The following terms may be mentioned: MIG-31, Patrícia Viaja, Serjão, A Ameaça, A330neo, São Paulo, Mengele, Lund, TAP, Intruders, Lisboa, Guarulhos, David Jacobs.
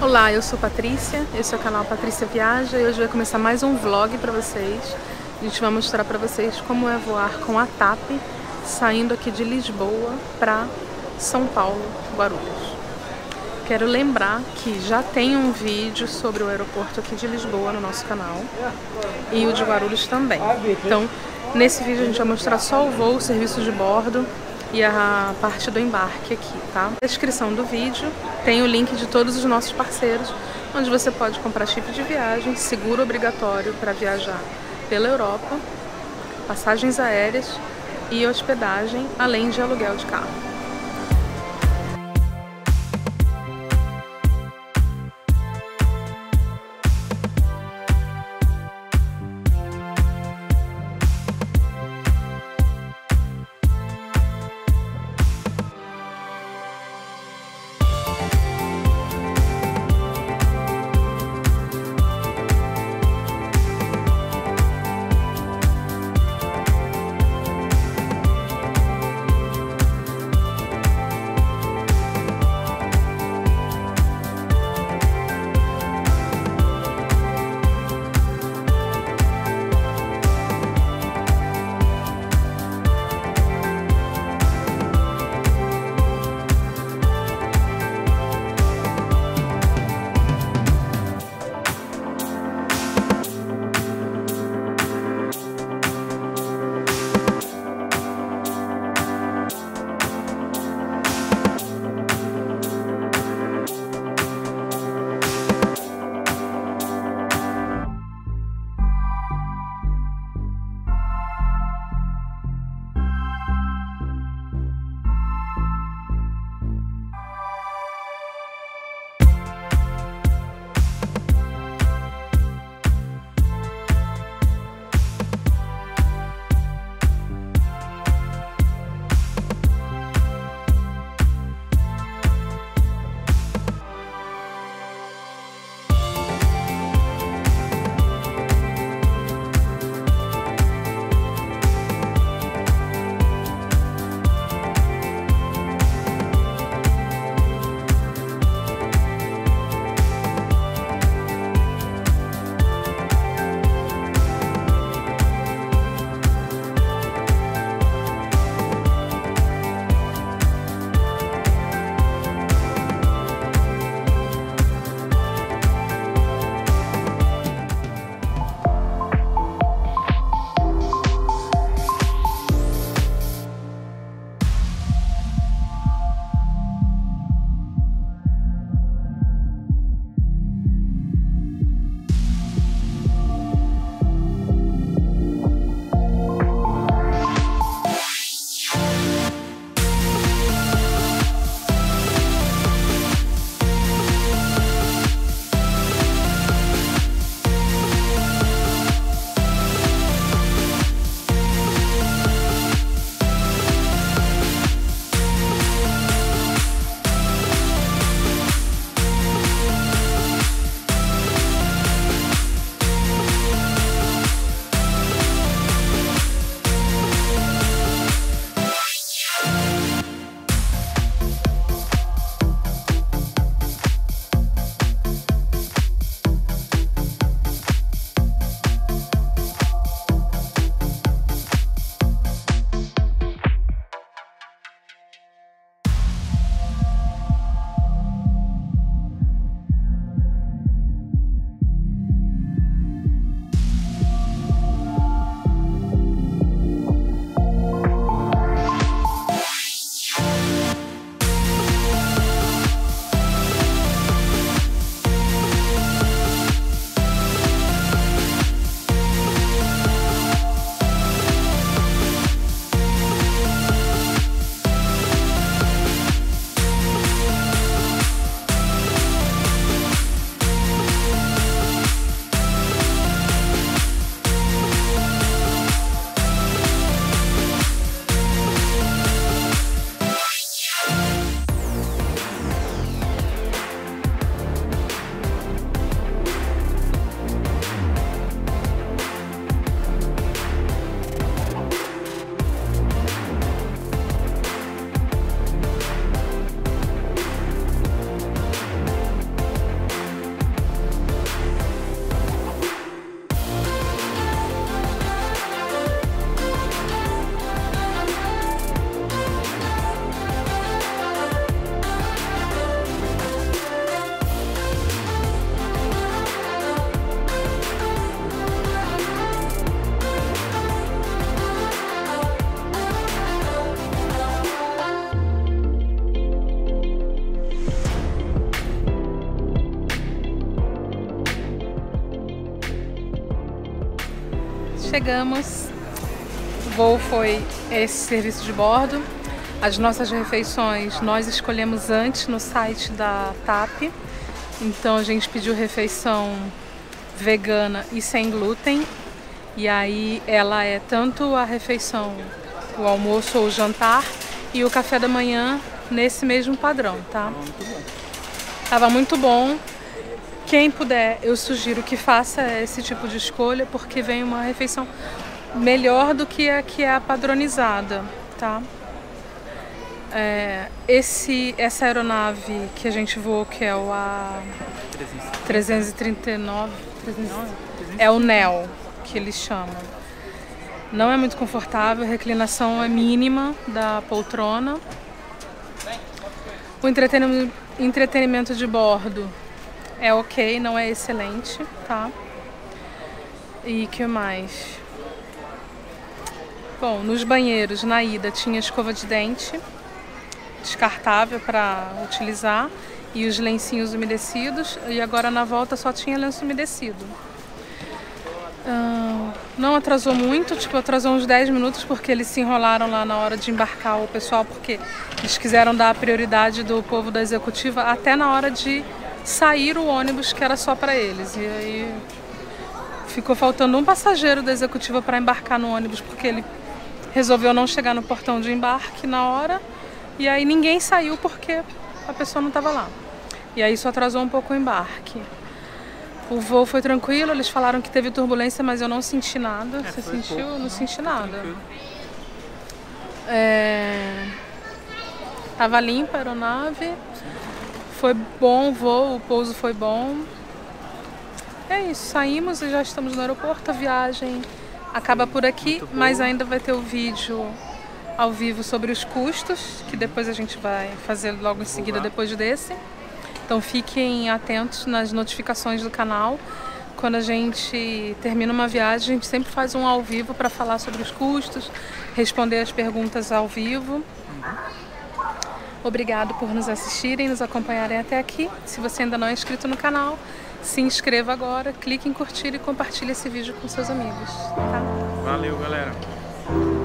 Olá, eu sou Patrícia, esse é o canal Patrícia Viaja e hoje vai começar mais um vlog pra vocês. A gente vai mostrar pra vocês como é voar com a TAP, saindo aqui de Lisboa pra São Paulo, Guarulhos. Quero lembrar que já tem um vídeo sobre o aeroporto aqui de Lisboa no nosso canal e o de Guarulhos também. Então, nesse vídeo a gente vai mostrar só o voo, o serviço de bordo e a parte do embarque aqui, tá? Na descrição do vídeo tem o link de todos os nossos parceiros, onde você pode comprar chip de viagem, seguro obrigatório para viajar pela Europa, passagens aéreas e hospedagem, além de aluguel de carro. chegamos. O voo foi esse serviço de bordo. As nossas refeições nós escolhemos antes no site da TAP. Então a gente pediu refeição vegana e sem glúten. E aí ela é tanto a refeição, o almoço ou o jantar, e o café da manhã nesse mesmo padrão, tá? Tava muito bom. Quem puder, eu sugiro que faça esse tipo de escolha, porque vem uma refeição melhor do que é a padronizada, tá? Essa aeronave que a gente voou, que é o A330neo, é o neo, que eles chamam. Não é muito confortável, a reclinação é mínima da poltrona. O entretenimento de bordo é ok, não é excelente, tá? E que mais? Bom, nos banheiros, na ida, tinha escova de dente, descartável para utilizar, e os lencinhos umedecidos, e agora na volta só tinha lenço umedecido. Não atrasou muito, tipo, atrasou uns 10 minutos porque eles se enrolaram lá na hora de embarcar o pessoal, porque eles quiseram dar a prioridade do povo da executiva até na hora de sair o ônibus, que era só para eles. E aí ficou faltando um passageiro da executiva para embarcar no ônibus, porque ele resolveu não chegar no portão de embarque na hora, e aí ninguém saiu porque a pessoa não estava lá. E aí isso atrasou um pouco o embarque. O voo foi tranquilo, eles falaram que teve turbulência, mas eu não senti nada. Você sentiu? Pouco, não senti nada. Tava limpa a aeronave. Sim. Foi bom o voo, o pouso foi bom. É isso, saímos e já estamos no aeroporto. A viagem acaba por aqui, mas ainda vai ter o vídeo ao vivo sobre os custos, que depois a gente vai fazer logo em seguida, depois desse. Então fiquem atentos nas notificações do canal. Quando a gente termina uma viagem, a gente sempre faz um ao vivo para falar sobre os custos, responder as perguntas ao vivo. Obrigado por nos assistirem, nos acompanharem até aqui. Se você ainda não é inscrito no canal, se inscreva agora, clique em curtir e compartilhe esse vídeo com seus amigos. Tá? Valeu, galera!